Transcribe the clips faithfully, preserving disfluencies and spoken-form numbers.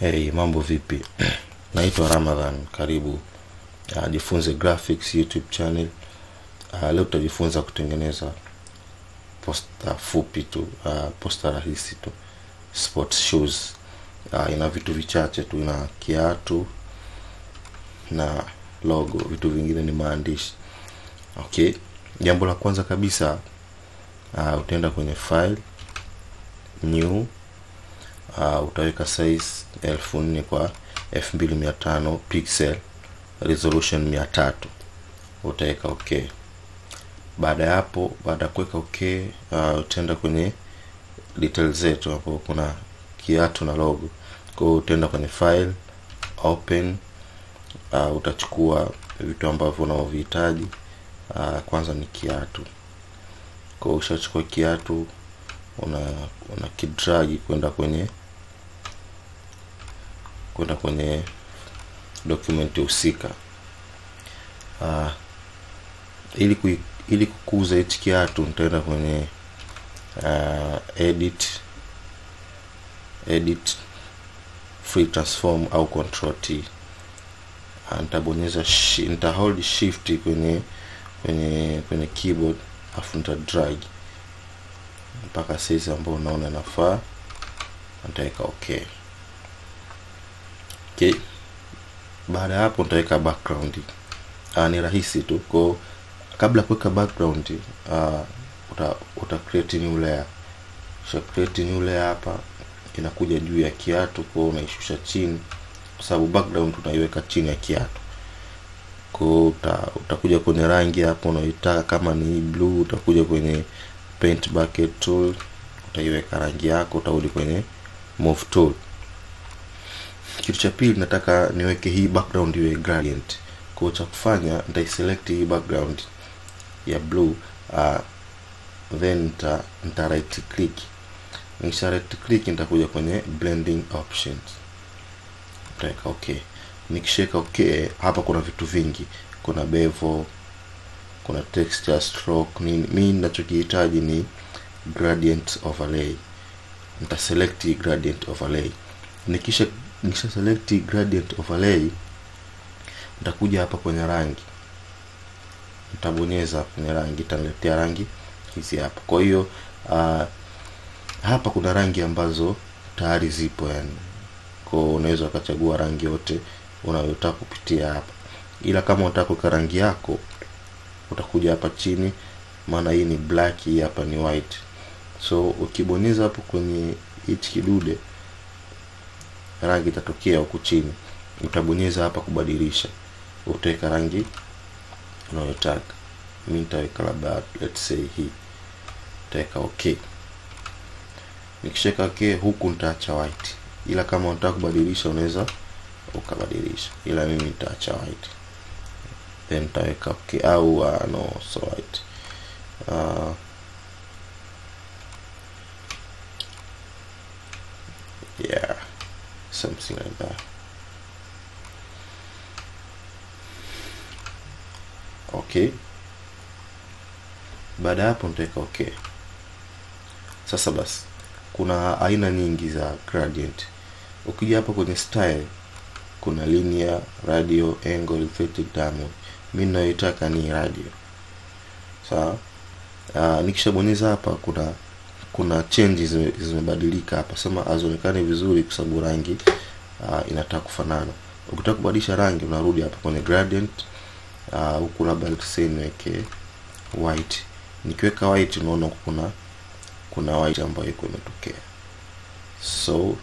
Hey, mambo vipi? Naitwa Ramadhan, karibu uh, Jifunze Graphics YouTube channel. Uh, leo tutajifunza kutengeneza poster fupi tu, uh, poster rahisi tu, sports shoes. Uh, ina vitu vichache tu, ina kiatu na logo, vitu vingine ni maandishi. Okay, jambo la kwanza kabisa uh, utaenda kwenye file, new. Uh, utaweka size elfu nne kwa elfu mbili mia tano pixel, resolution mia tatu. Utaweka okay. Baada ya hapo, baada kuweka okay, uh, utaenda kwenye details zetu. Hapo kuna kiatu na logo. Kwa hiyo utaenda kwenye file, open. Uh, utachukua vitu ambavyo unavyohitaji. Uh, kwanza ni kiatu. Kwa hiyo ushachukua kiatu, una una kidragi kwenda kwenye kwenda kwenye dokumenti husika. Uh, ili ku, ili kukuza hichi kiatu nitaenda kwenye uh, edit edit free transform au control T. Uh, nitabonyeza shi, nita hold shift kwenye kwenye kwenye keyboard afu nita drag mpaka sasa ambapo naona nafaa. Nitaweka okay. Okay. Baada hapo nitaweka background. Ah, ni rahisi tu. Kwa kabla kuweka background, ah uta, uta create new layer. So create new layer hapa inakuja juu ya kiatu, kwa unaishusha chini kwa sababu background tunaiweka chini ya kiatu. Kwa uta, utakuja kwenye rangi hapo unaitaka, kama ni blue utakuja kwenye paint bucket tool, utaiweka rangi yako, utarudi kwenye move tool. Kitu cha pili nataka niweke hii background iwe gradient. Kwa hiyo cha kufanya nitaiselect hii background ya blue, uh, then nita, nita right click. Nikisha right click nitakuja kwenye blending options. Nitaweka okay. Nikishika okay, hapa kuna vitu vingi. Kuna bevel, kuna texture, stroke, nini. Mimi ninachokihitaji ni gradient overlay. Nita select gradient overlay. Nikisha nikisha select gradient overlay, nitakuja hapa kwenye rangi. Nitabonyeza kwenye rangi, itaniletea rangi hizi hapa. Kwa hiyo uh, hapa kuna rangi ambazo tayari zipo yani. Kwa hiyo unaweza kuchagua rangi yote unayotaka kupitia hapa. Ila kama unataka kwa rangi yako, utakuja hapa chini, maana hii ni black, hii hapa ni white. So ukibonyeza hapo kwenye hichi kidude, rangi itatokea huko chini. Utabonyeza hapa kubadilisha, utaweka rangi unayotaka. Mimi nitaweka labda, let's say hii. Nitaweka okay. Nikishika okay, huku nitaacha white. Ila kama unataka kubadilisha unaweza ukabadilisha. Ila mimi nitaacha white. Then nitaweka okay au uh, no so right. Uh, yeah, something like that. Okay. Baada hapo nitaweka okay. Sasa basi kuna aina nyingi za gradient. Ukija hapa kwenye style kuna linear, radio, angle, reflected diamond. Mimi naitaka ni radio. Sawa? Uh, nikishabonyeza hapa kuna kuna changes zimebadilika hapa. Sema hazionekani vizuri kwa sababu rangi uh, inataka kufanana. Ukitaka kubadilisha rangi unarudi hapa kwenye gradient. Uh, huku labda niweke white. Nikiweka white unaona kuna kuna white ambayo iko imetokea. So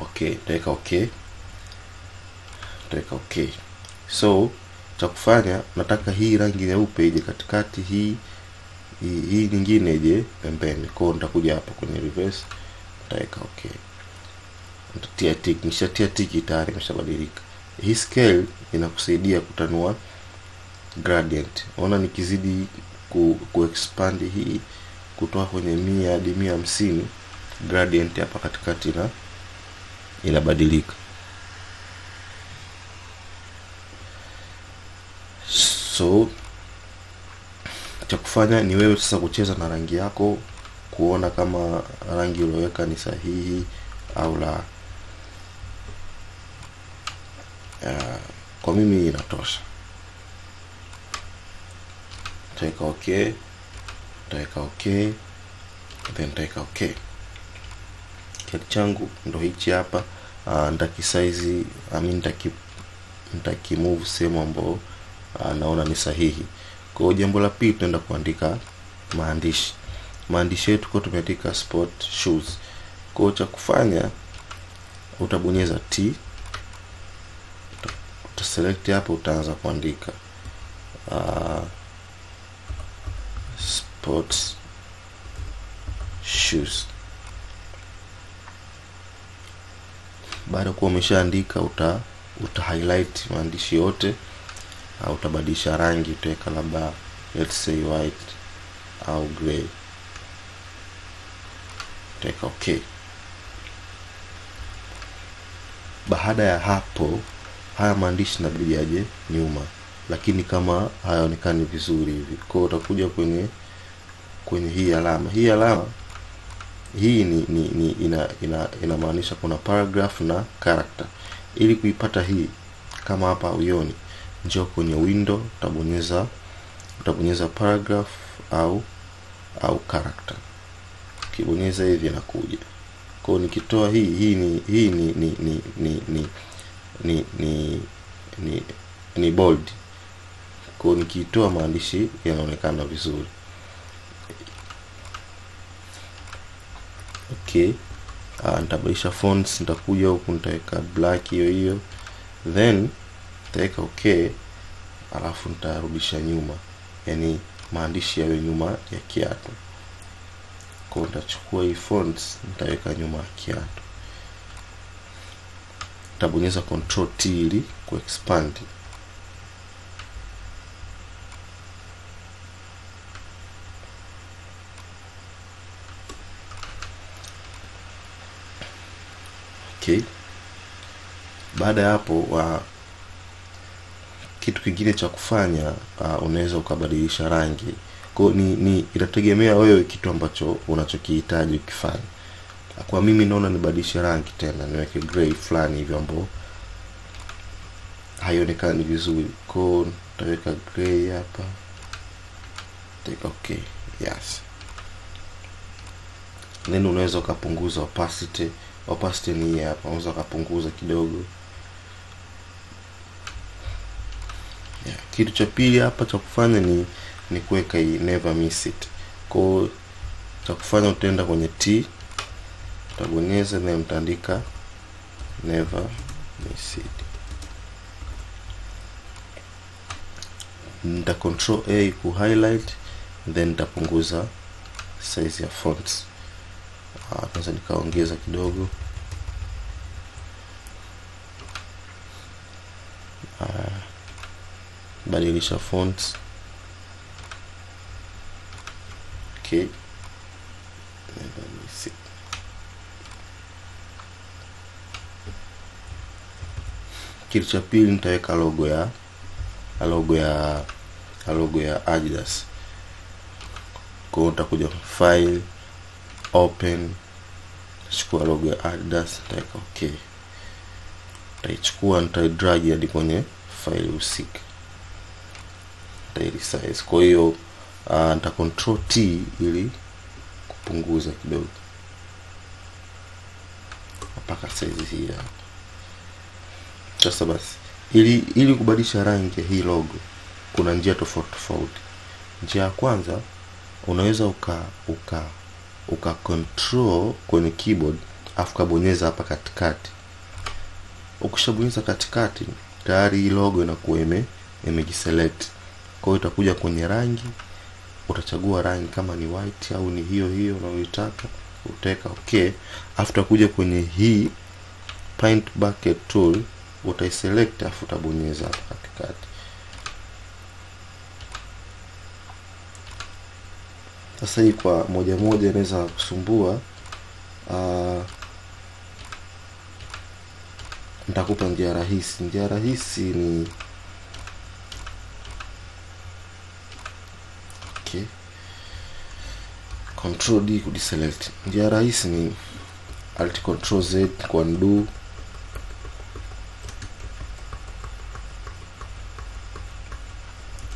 okay, nitaweka okay. Nitaweka okay. So cha kufanya nataka hii rangi nyeupe ije katikati, hii hii, hii nyingine ije pembeni. Kwa hiyo nitakuja hapa kwenye reverse, nitaweka okay. Nitatia tick, nishatia tick tayari imeshabadilika. Hii scale inakusaidia kutanua gradient. Ona nikizidi ku, ku expand hii kutoa kwenye mia hadi mia hamsini, gradient hapa katikati na inabadilika. So cha kufanya ni wewe sasa kucheza na rangi yako, kuona kama rangi uliyoweka ni sahihi au la. Uh, kwa mimi inatosha. Take okay, take okay, then take okay. Kitu changu ndo hichi hapa. Uh, ndaki size, I mean ndaki ndaki move same ambapo uh, naona ni sahihi. Kwa jambo la pili tunaenda kuandika maandishi. Maandishi yetu kwa tumeandika sport shoes. Kwa cha kufanya utabonyeza T, select hapo, utaanza kuandika uh, sports shoes. Baada kwa umeshaandika uta uta highlight maandishi yote, au utabadilisha rangi, utaweka labda let's say white au gray. Take okay. Baada ya hapo haya maandishi nabijaje nyuma, lakini kama hayaonekani vizuri hivi, kwa utakuja kwenye kwenye hii alama hii alama hii ni, ni, ni ina ina inamaanisha kuna paragraph na character. Ili kuipata hii, kama hapa uioni, njoo kwenye window, utabonyeza utabonyeza paragraph au au character. Ukibonyeza hivi inakuja. Kwa nikitoa hii hii ni hii ni ni ni ni, ni ni ni ni ni bold. Kwa nikitoa maandishi yanaonekana vizuri. Okay, uh, nitabadilisha fonts, nitakuja huku nitaweka black hiyo hiyo, then nitaweka okay, alafu nitarudisha nyuma, yani maandishi yawe nyuma ya kiatu. Kwa nitachukua hii fonts nitaweka nyuma ya kiatu. Nitabonyeza control T ili ku expand. Okay. Baada ya hapo wa, kitu kingine cha kufanya uh, unaweza ukabadilisha rangi. Kwa ni, ni inategemea wewe kitu ambacho unachokihitaji ukifanya. Kwa mimi naona nibadilishe rangi tena, niweke gray fulani hivi ambapo haionekani vizuri. Kwa nitaweka gray hapa. Take okay. Yes. Neno unaweza ukapunguza opacity. Opacity ni hapa, unaweza kupunguza kidogo. Yeah. Kitu cha pili hapa cha kufanya ni ni kuweka hii never miss it. Kwa cha kufanya utaenda kwenye T, utabonyeza na mtaandika never miss it. Nita control A ku highlight, then nitapunguza size ya fonts. Ah, kwanza nikaongeza kidogo. Ah, badilisha fonts. Okay. Let me see. Kitu cha pili nitaweka logo ya logo ya logo ya Adidas. Kwa utakuja file, open, chukua logo ya Adidas, take okay. Nitaichukua, nitaidrag hadi kwenye file husika. Nitairesize. Kwa hiyo uh, nita control T ili kupunguza kidogo. Mpaka size hii hapa. Sasa basi, ili ili kubadilisha rangi hii logo kuna njia tofauti tofauti. Njia ya kwanza unaweza uka uka uka control kwenye keyboard, afu kabonyeza hapa katikati. Ukishabonyeza katikati tayari logo inakuwa ime imejiselect. Kwa hiyo utakuja kwenye rangi, utachagua rangi kama ni white au ni hiyo hiyo unayotaka, utaweka okay. Afu utakuja kwenye hii paint bucket tool, utaiselect afu utabonyeza hapa katikati. Sasa hii kwa moja moja inaweza kusumbua. Uh, nitakupa njia rahisi. Njia rahisi ni Okay, control D kudiselect. Njia rahisi ni alt control Z kwa undo.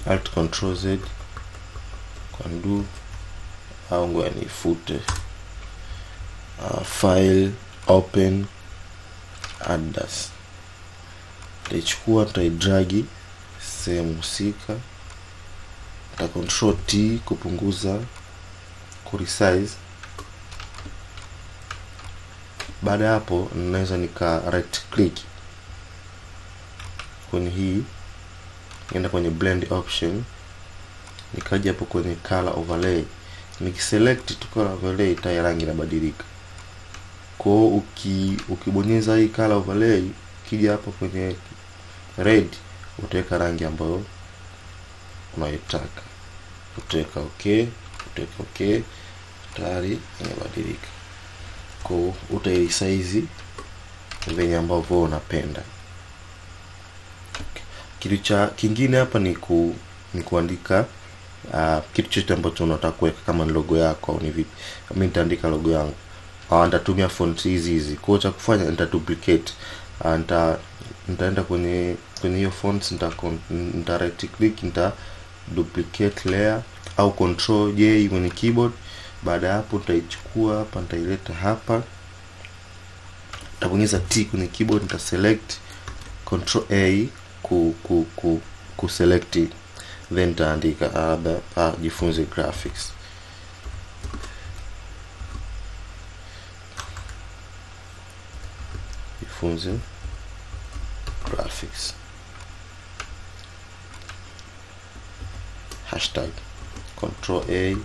Alt control Z kwa undo. Au ngoja nifute uh, file open others. Tutachukua tutadragi sehemu husika. Ta control T kupunguza, ku resize. Baada hapo naweza nika right click kwenye hii, nenda kwenye blend option, nikaja hapo kwenye color overlay. Nikiselect tu color overlay ita rangi inabadilika. Kwa hiyo uki ukibonyeza hii color overlay, kija hapo kwenye red utaweka rangi ambayo unaitaka. Utaweka okay, utaweka okay, tayari inabadilika. Kwa hiyo utaisize venye ambavyo unapenda. Kitu cha kingine hapa ni ku ni kuandika Uh, kitu chote ambacho unataka kuweka, kama logo yako au ni vipi. Mimi nitaandika logo yangu. Ah, nitatumia font hizi hizi. Kwa cha kufanya nita duplicate. Ah, nita nitaenda kwenye kwenye hiyo fonts, nita nita right click, nita duplicate layer au control J kwenye keyboard. Baada hapo nitaichukua hapa, nitaileta hapa. Nitabonyeza T kwenye keyboard, nita select control A ku ku ku, ku select, then nitaandika labda uh, Jifunze Graphics. Jifunze Graphics hashtag control A,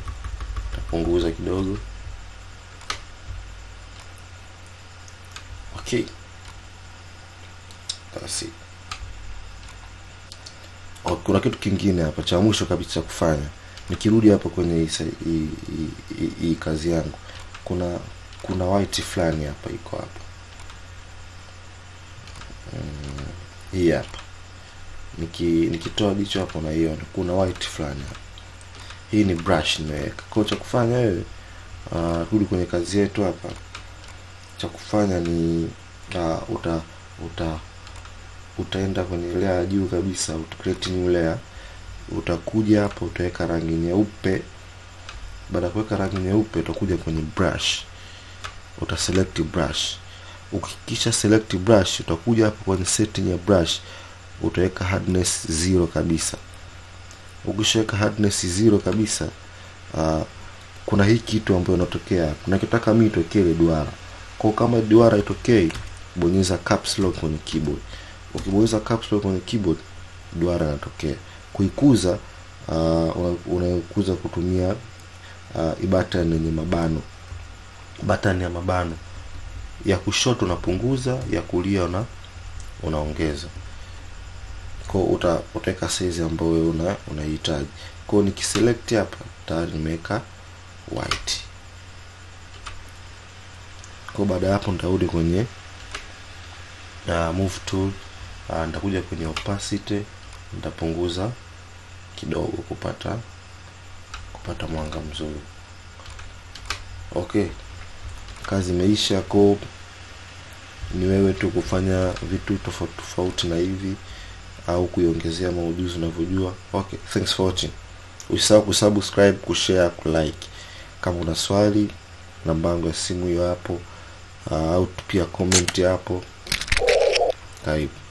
tapunguza kidogo. Okay, that's it. Kuna kitu kingine hapa cha mwisho kabisa kufanya. Nikirudi hapa kwenye hii kazi yangu, kuna kuna white flani hapa iko hapa. Mm, hii hapa. Niki nikitoa jicho hapo na hiyo kuna white flani hapa. Hii ni brush nimeweka. Kwa cha kufanya wewe uh, rudi kwenye kazi yetu hapa. Cha kufanya ni uh, uta uta utaenda kwenye layer juu kabisa, uta create new layer, utakuja hapo utaweka rangi nyeupe. Baada ya kuweka rangi nyeupe utakuja kwenye brush, uta select brush. Ukikisha select brush utakuja hapo kwenye setting ya brush, utaweka hardness zero kabisa. Ukishaweka hardness zero kabisa, uh, kuna hii kitu ambayo inatokea. Kuna kitaka mimi itokee duara. Kwa kama duara itokee, bonyeza caps lock kwenye keyboard. Ukibonyeza caps lock kwenye keyboard, duara inatokea. Kuikuza uh, unaikuza kutumia uh, ibatan yenye mabano. Button ya mabano. Ya kushoto unapunguza, ya kulia una unaongeza. Kwa uta utaweka size ambayo wewe una unahitaji. Kwa nikiselect hapa tayari nimeweka white. Kwa baada hapo nitarudi kwenye na uh, move tool. Uh, nitakuja kwenye opacity, nitapunguza kidogo kupata kupata mwanga mzuri. Okay, kazi imeisha. Kwa ni wewe tu kufanya vitu tofauti tofauti na hivi au kuiongezea maujuzi unavyojua. Okay, thanks for watching. Usisahau kusubscribe, kushare, kulike. Kama una swali, namba yangu ya simu hiyo hapo, uh, au pia comment hapo. Type